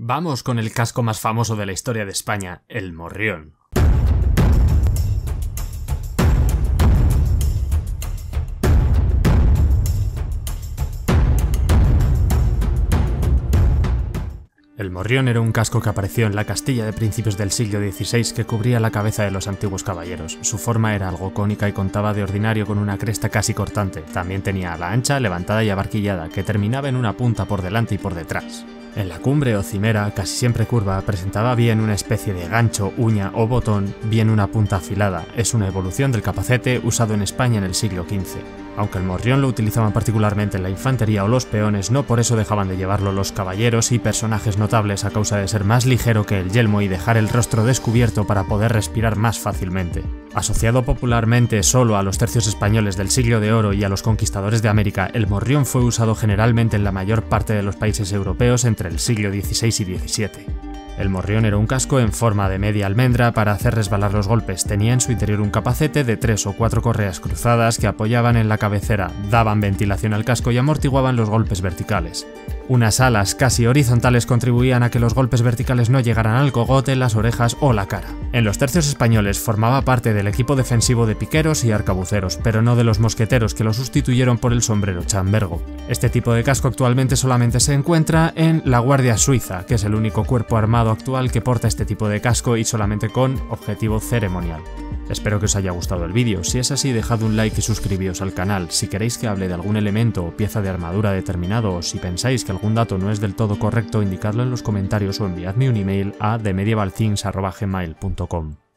Vamos con el casco más famoso de la historia de España, el morrión. El morrión era un casco que apareció en la Castilla de principios del siglo XVI que cubría la cabeza de los antiguos caballeros. Su forma era algo cónica y contaba de ordinario con una cresta casi cortante. También tenía ala ancha, levantada y abarquillada, que terminaba en una punta por delante y por detrás. En la cumbre o cimera, casi siempre curva, presentaba bien una especie de gancho, uña o botón, bien una punta afilada. Es una evolución del capacete usado en España en el siglo XV. Aunque el morrión lo utilizaban particularmente en la infantería o los peones, no por eso dejaban de llevarlo los caballeros y personajes notables a causa de ser más ligero que el yelmo y dejar el rostro descubierto para poder respirar más fácilmente. Asociado popularmente solo a los tercios españoles del siglo de oro y a los conquistadores de América, el morrión fue usado generalmente en la mayor parte de los países europeos entre el siglo XVI y XVII. El morrión era un casco en forma de media almendra para hacer resbalar los golpes. Tenía en su interior un capacete de 3 o 4 correas cruzadas que apoyaban en la cabecera, daban ventilación al casco y amortiguaban los golpes verticales. Unas alas casi horizontales contribuían a que los golpes verticales no llegaran al cogote, las orejas o la cara. En los tercios españoles formaba parte del equipo defensivo de piqueros y arcabuceros, pero no de los mosqueteros, que lo sustituyeron por el sombrero chambergo. Este tipo de casco actualmente solamente se encuentra en la Guardia Suiza, que es el único cuerpo armado actual que porta este tipo de casco y solamente con objetivo ceremonial. Espero que os haya gustado el vídeo. Si es así, dejad un like y suscribíos al canal. Si queréis que hable de algún elemento o pieza de armadura determinado, o si pensáis que algún dato no es del todo correcto, indicadlo en los comentarios o enviadme un email a themedievalthings@gmail.com.